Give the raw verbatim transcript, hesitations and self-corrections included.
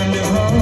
मन हो।